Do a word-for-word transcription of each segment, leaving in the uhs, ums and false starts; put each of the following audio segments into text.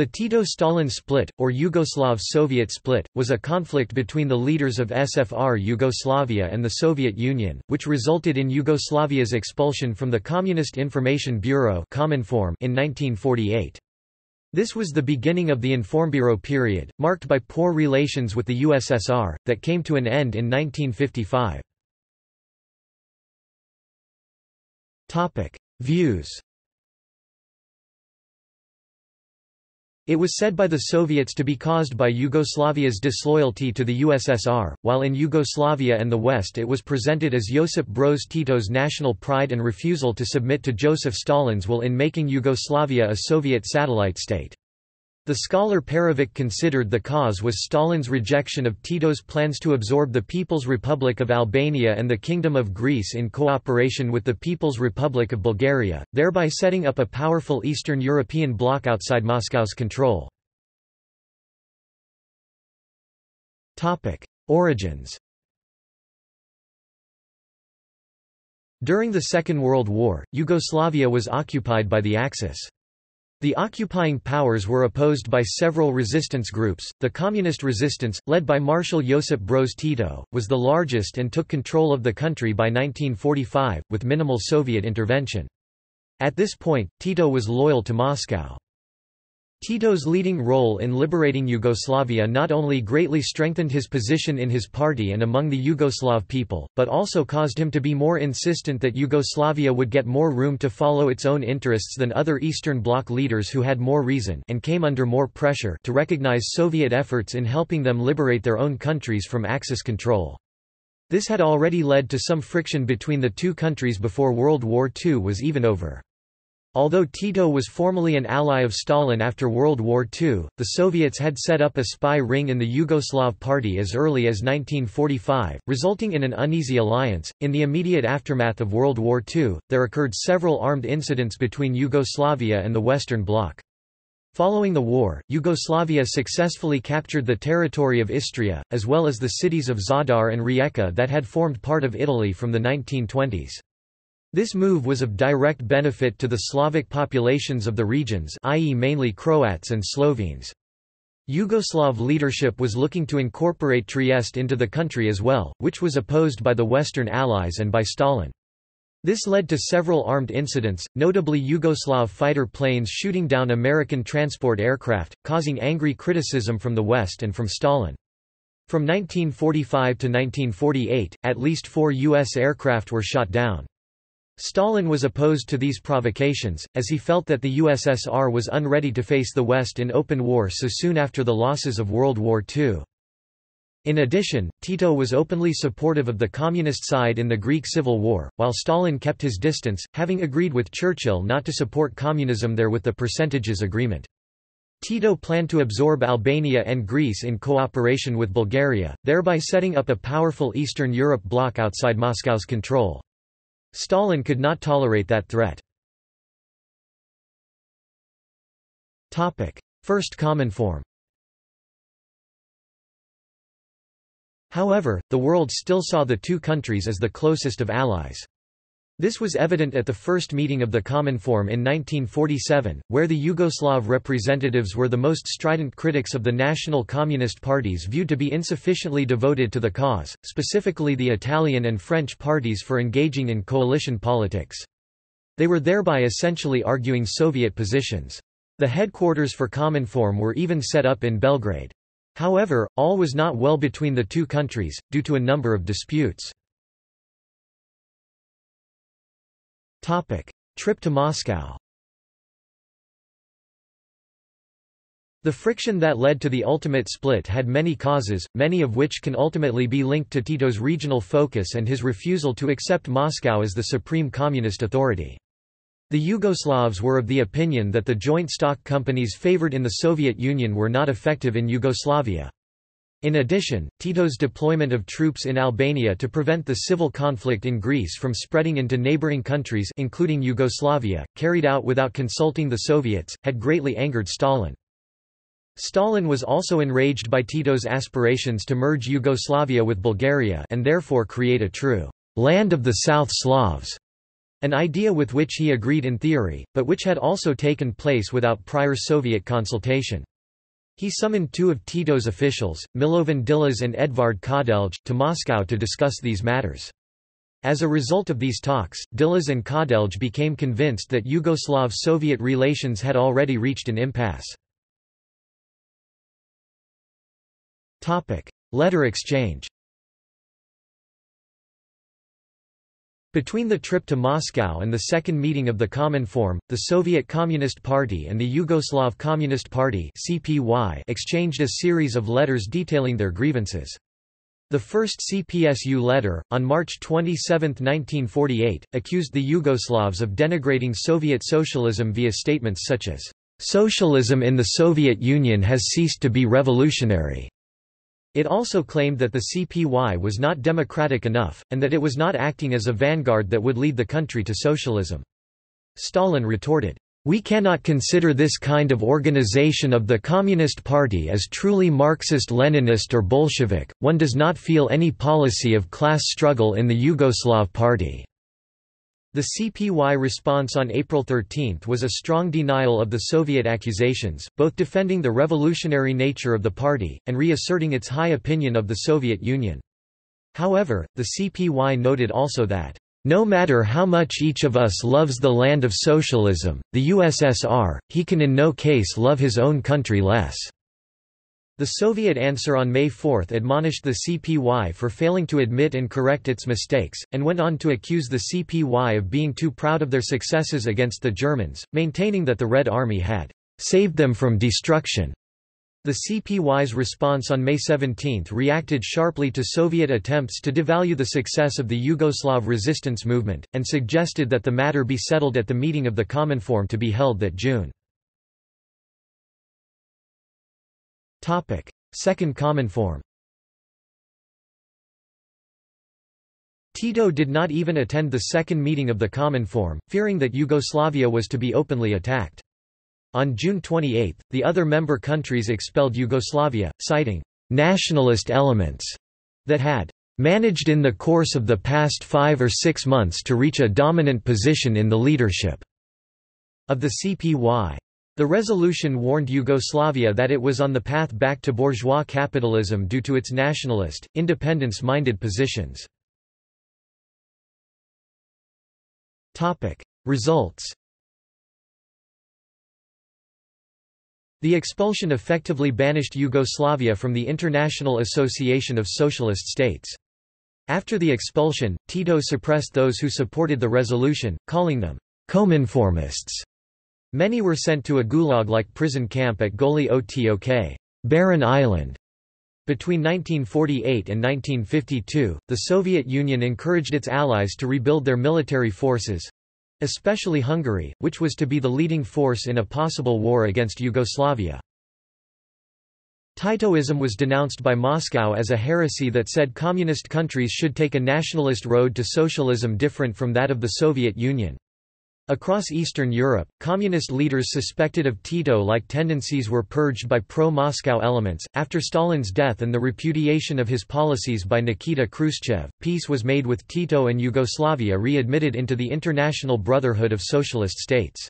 The Tito–Stalin Split, or Yugoslav–Soviet Split, was a conflict between the leaders of S F R Yugoslavia and the Soviet Union, which resulted in Yugoslavia's expulsion from the Communist Information Bureau (Cominform) in nineteen forty-eight. This was the beginning of the Informbureau period, marked by poor relations with the U S S R, that came to an end in nineteen fifty-five. Views. It was said by the Soviets to be caused by Yugoslavia's disloyalty to the U S S R, while in Yugoslavia and the West it was presented as Josip Broz Tito's national pride and refusal to submit to Joseph Stalin's will in making Yugoslavia a Soviet satellite state. The scholar Perovic considered the cause was Stalin's rejection of Tito's plans to absorb the People's Republic of Albania and the Kingdom of Greece in cooperation with the People's Republic of Bulgaria, thereby setting up a powerful Eastern European bloc outside Moscow's control. Origins. During the Second World War, Yugoslavia was occupied by the Axis. The occupying powers were opposed by several resistance groups. The communist resistance, led by Marshal Josip Broz Tito, was the largest and took control of the country by nineteen forty-five, with minimal Soviet intervention. At this point, Tito was loyal to Moscow. Tito's leading role in liberating Yugoslavia not only greatly strengthened his position in his party and among the Yugoslav people, but also caused him to be more insistent that Yugoslavia would get more room to follow its own interests than other Eastern Bloc leaders who had more reason and came under more pressure to recognize Soviet efforts in helping them liberate their own countries from Axis control. This had already led to some friction between the two countries before World War Two was even over. Although Tito was formally an ally of Stalin after World War Two, the Soviets had set up a spy ring in the Yugoslav Party as early as nineteen forty-five, resulting in an uneasy alliance. In the immediate aftermath of World War Two, there occurred several armed incidents between Yugoslavia and the Western Bloc. Following the war, Yugoslavia successfully captured the territory of Istria, as well as the cities of Zadar and Rijeka that had formed part of Italy from the nineteen twenties. This move was of direct benefit to the Slavic populations of the regions, that is mainly Croats and Slovenes. Yugoslav leadership was looking to incorporate Trieste into the country as well, which was opposed by the Western Allies and by Stalin. This led to several armed incidents, notably Yugoslav fighter planes shooting down American transport aircraft, causing angry criticism from the West and from Stalin. From nineteen forty-five to nineteen forty-eight, at least four U S aircraft were shot down. Stalin was opposed to these provocations, as he felt that the U S S R was unready to face the West in open war so soon after the losses of World War Two. In addition, Tito was openly supportive of the communist side in the Greek Civil War, while Stalin kept his distance, having agreed with Churchill not to support communism there with the percentages agreement. Tito planned to absorb Albania and Greece in cooperation with Bulgaria, thereby setting up a powerful Eastern Europe bloc outside Moscow's control. Stalin could not tolerate that threat. First Cominform. However, the world still saw the two countries as the closest of allies. This was evident at the first meeting of the Cominform in nineteen forty-seven, where the Yugoslav representatives were the most strident critics of the national communist parties viewed to be insufficiently devoted to the cause, specifically the Italian and French parties for engaging in coalition politics. They were thereby essentially arguing Soviet positions. The headquarters for Cominform were even set up in Belgrade. However, all was not well between the two countries, due to a number of disputes. Topic: Trip to Moscow. The friction that led to the ultimate split had many causes, many of which can ultimately be linked to Tito's regional focus and his refusal to accept Moscow as the supreme communist authority. The Yugoslavs were of the opinion that the joint stock companies favored in the Soviet Union were not effective in Yugoslavia. In addition, Tito's deployment of troops in Albania to prevent the civil conflict in Greece from spreading into neighboring countries including Yugoslavia, carried out without consulting the Soviets, had greatly angered Stalin. Stalin was also enraged by Tito's aspirations to merge Yugoslavia with Bulgaria and therefore create a true land of the South Slavs. An idea with which he agreed in theory, but which had also taken place without prior Soviet consultation. He summoned two of Tito's officials, Milovan Djilas and Edvard Kardelj, to Moscow to discuss these matters. As a result of these talks, Djilas and Kardelj became convinced that Yugoslav-Soviet relations had already reached an impasse. Letter exchange. Between the trip to Moscow and the second meeting of the Cominform, the Soviet Communist Party and the Yugoslav Communist Party (C P Y) exchanged a series of letters detailing their grievances. The first C P S U letter, on March twenty-seventh nineteen forty-eight, accused the Yugoslavs of denigrating Soviet socialism via statements such as, "Socialism in the Soviet Union has ceased to be revolutionary." It also claimed that the C P Y was not democratic enough, and that it was not acting as a vanguard that would lead the country to socialism. Stalin retorted, "We cannot consider this kind of organization of the Communist Party as truly Marxist-Leninist or Bolshevik, one does not feel any policy of class struggle in the Yugoslav Party." The C P Y response on April thirteenth was a strong denial of the Soviet accusations, both defending the revolutionary nature of the party, and reasserting its high opinion of the Soviet Union. However, the C P Y noted also that, "No matter how much each of us loves the land of socialism, the U S S R, he can in no case love his own country less." The Soviet answer on May fourth admonished the C P Y for failing to admit and correct its mistakes, and went on to accuse the C P Y of being too proud of their successes against the Germans, maintaining that the Red Army had saved them from destruction. The C P Y's response on May seventeenth reacted sharply to Soviet attempts to devalue the success of the Yugoslav resistance movement, and suggested that the matter be settled at the meeting of the Cominform to be held that June. Second Cominform. Tito did not even attend the second meeting of the Cominform, fearing that Yugoslavia was to be openly attacked. On June twenty-eighth, the other member countries expelled Yugoslavia, citing nationalist elements that had managed in the course of the past five or six months to reach a dominant position in the leadership of the C P Y. The resolution warned Yugoslavia that it was on the path back to bourgeois capitalism due to its nationalist, independence-minded positions. Results. The expulsion effectively banished Yugoslavia from the International Association of Socialist States. After the expulsion, Tito suppressed those who supported the resolution, calling them «Cominformists». Many were sent to a gulag-like prison camp at Goli Otok, Barren Island. Between nineteen forty-eight and nineteen fifty-two, the Soviet Union encouraged its allies to rebuild their military forces—especially Hungary, which was to be the leading force in a possible war against Yugoslavia. Titoism was denounced by Moscow as a heresy that said communist countries should take a nationalist road to socialism different from that of the Soviet Union. Across Eastern Europe, communist leaders suspected of Tito-like tendencies were purged by pro-Moscow elements. After Stalin's death and the repudiation of his policies by Nikita Khrushchev, peace was made with Tito and Yugoslavia readmitted into the International Brotherhood of Socialist States.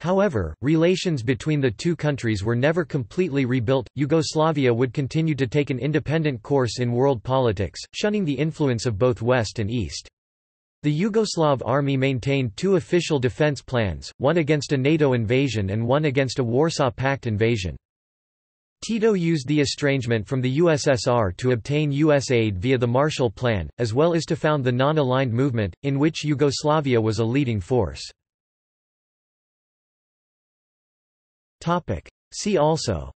However, relations between the two countries were never completely rebuilt. Yugoslavia would continue to take an independent course in world politics, shunning the influence of both West and East. The Yugoslav army maintained two official defense plans, one against a NATO invasion and one against a Warsaw Pact invasion. Tito used the estrangement from the U S S R to obtain U S aid via the Marshall Plan, as well as to found the Non-Aligned Movement, in which Yugoslavia was a leading force. See also: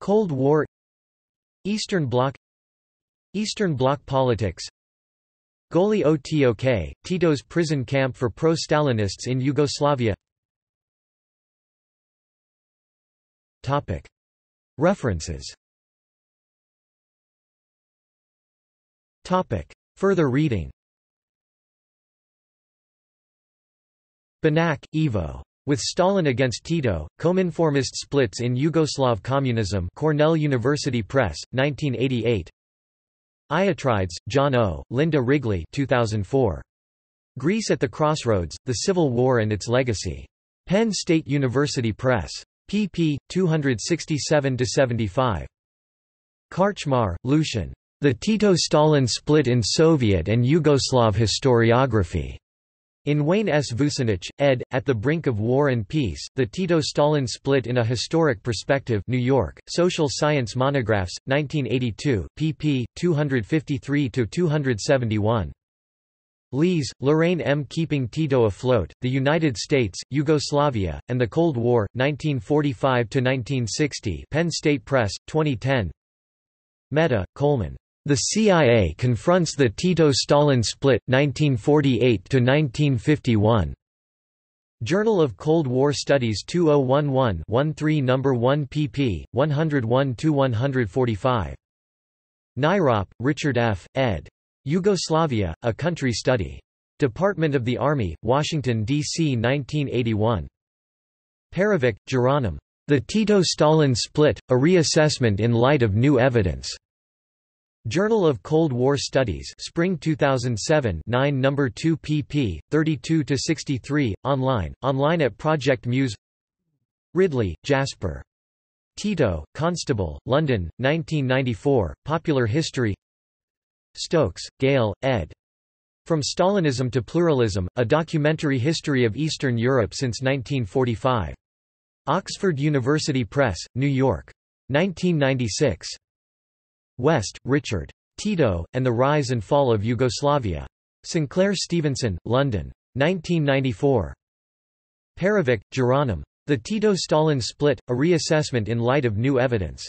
Cold War, Eastern Bloc, Eastern Bloc politics, Goli Otok, Tito's prison camp for pro-Stalinists in Yugoslavia. Topic. References. Topic. Further reading. Banak, Ivo. With Stalin Against Tito, Cominformist Splits in Yugoslav Communism, Cornell University Press, nineteen eighty-eight. Iatrides, John O., Linda Wrigley two thousand four. Greece at the Crossroads, The Civil War and Its Legacy. Penn State University Press. pp. two sixty-seven to seventy-five. Karchmar, Lucian. The Tito–Stalin Split in Soviet and Yugoslav Historiography. In Wayne S. Vucinich, ed., At the Brink of War and Peace, The Tito–Stalin Split in a Historic Perspective, New York, Social Science Monographs, nineteen eighty-two, pp. two fifty-three to two seventy-one. Lees, Lorraine M. Keeping Tito Afloat, The United States, Yugoslavia, and the Cold War, nineteen forty-five to nineteen sixty, Penn State Press, twenty ten. Mehta, Coleman. The C I A Confronts the Tito–Stalin Split, nineteen forty-eight to nineteen fifty-one. Journal of Cold War Studies two thousand eleven, thirteen number one pp. one oh one to one forty-five. Nyrop, Richard F., ed. Yugoslavia, A Country Study. Department of the Army, Washington, D C nineteen eighty-one. Perovic, Geronim. The Tito–Stalin Split, A Reassessment in Light of New Evidence. Journal of Cold War Studies, Spring two thousand seven, nine number two pp. thirty-two to sixty-three, online, online at Project Muse. Ridley, Jasper. Tito, Constable, London, nineteen ninety-four, Popular History. Stokes, Gale, ed. From Stalinism to Pluralism, A Documentary History of Eastern Europe since nineteen forty-five. Oxford University Press, New York. nineteen ninety-six. West, Richard. Tito, and the Rise and Fall of Yugoslavia. Sinclair Stevenson, London. nineteen ninety-four. Perovic, Geronim. The Tito–Stalin Split, A Reassessment in Light of New Evidence.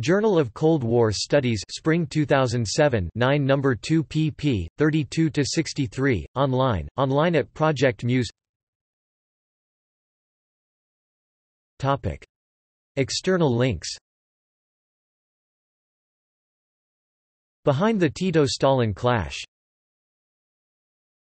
Journal of Cold War Studies, Spring two thousand seven, nine number two pp. thirty-two to sixty-three, online, online at Project Muse. Topic. External links. Behind the Tito–Stalin Clash.